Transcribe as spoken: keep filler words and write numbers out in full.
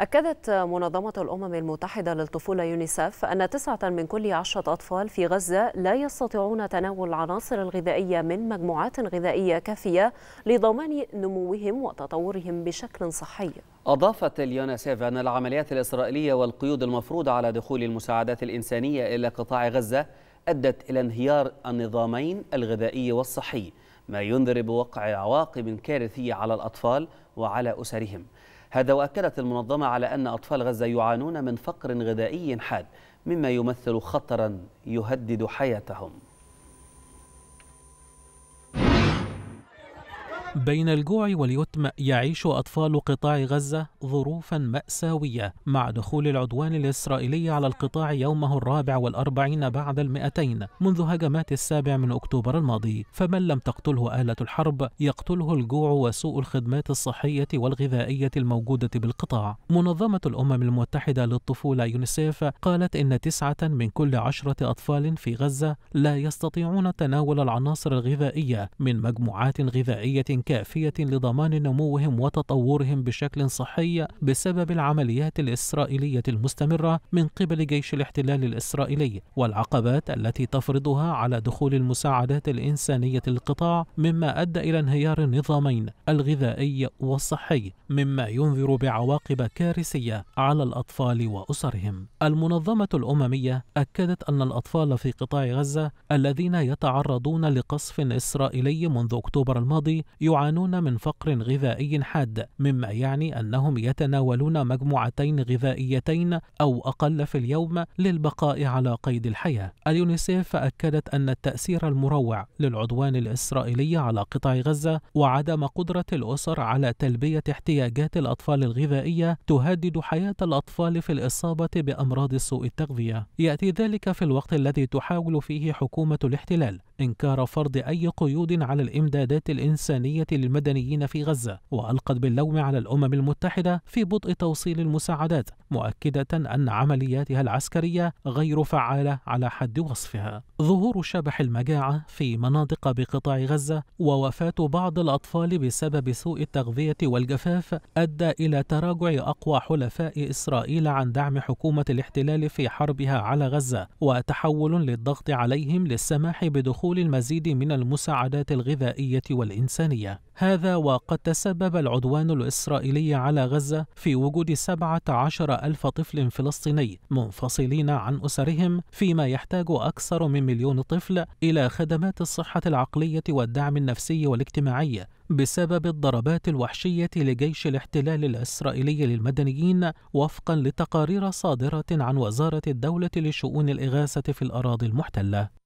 أكدت منظمة الأمم المتحدة للطفولة يونيسف أن تسعة من كل عشرة أطفال في غزة لا يستطيعون تناول العناصر الغذائية من مجموعات غذائية كافية لضمان نموهم وتطورهم بشكل صحي. أضافت اليونيسف أن العمليات الإسرائيلية والقيود المفروضة على دخول المساعدات الإنسانية إلى قطاع غزة أدت إلى انهيار النظامين الغذائي والصحي، ما ينذر بوقع عواقب كارثية على الأطفال وعلى أسرهم. هذا وأكدت المنظمة على أن أطفال غزة يعانون من فقر غذائي حاد، مما يمثل خطرا يهدد حياتهم. بين الجوع واليتم يعيش أطفال قطاع غزة ظروفا مأساوية مع دخول العدوان الإسرائيلي على القطاع يومه الرابع والأربعين بعد المئتين منذ هجمات السابع من أكتوبر الماضي، فمن لم تقتله آلة الحرب يقتله الجوع وسوء الخدمات الصحية والغذائية الموجودة بالقطاع. منظمة الأمم المتحدة للطفولة يونيسف قالت إن تسعة من كل عشرة أطفال في غزة لا يستطيعون تناول العناصر الغذائية من مجموعات غذائية كافية لضمان نموهم وتطورهم بشكل صحي بسبب العمليات الإسرائيلية المستمرة من قبل جيش الاحتلال الإسرائيلي والعقبات التي تفرضها على دخول المساعدات الإنسانية للقطاع، مما أدى إلى انهيار النظامين الغذائي والصحي، مما ينذر بعواقب كارثية على الأطفال وأسرهم. المنظمة الأممية أكدت أن الأطفال في قطاع غزة الذين يتعرضون لقصف إسرائيلي منذ أكتوبر الماضي يعانون من فقر غذائي حاد، مما يعني أنهم يتناولون مجموعتين غذائيتين أو أقل في اليوم للبقاء على قيد الحياة. اليونيسف أكدت أن التأثير المروع للعدوان الإسرائيلي على قطاع غزة وعدم قدرة الأسر على تلبية احتياجات الأطفال الغذائية تهدد حياة الأطفال في الإصابة بأمراض سوء التغذية. يأتي ذلك في الوقت الذي تحاول فيه حكومة الاحتلال إنكار فرض أي قيود على الإمدادات الإنسانية للمدنيين في غزة، وألقت باللوم على الأمم المتحدة في بطء توصيل المساعدات، مؤكدة أن عملياتها العسكرية غير فعالة على حد وصفها. ظهور شبح المجاعة في مناطق بقطاع غزة ووفاة بعض الأطفال بسبب سوء التغذية والجفاف أدى إلى تراجع أقوى حلفاء إسرائيل عن دعم حكومة الاحتلال في حربها على غزة، وتحول للضغط عليهم للسماح بدخول المزيد من المساعدات الغذائية والإنسانية. هذا وقد تسبب العدوان الإسرائيلي على غزة في وجود سبعة عشر ألف طفل فلسطيني منفصلين عن أسرهم، فيما يحتاج أكثر من مليون طفل إلى خدمات الصحة العقلية والدعم النفسي والاجتماعي بسبب الضربات الوحشية لجيش الاحتلال الإسرائيلي للمدنيين، وفقا لتقارير صادرة عن وزارة الدولة لشؤون الإغاثة في الأراضي المحتلة.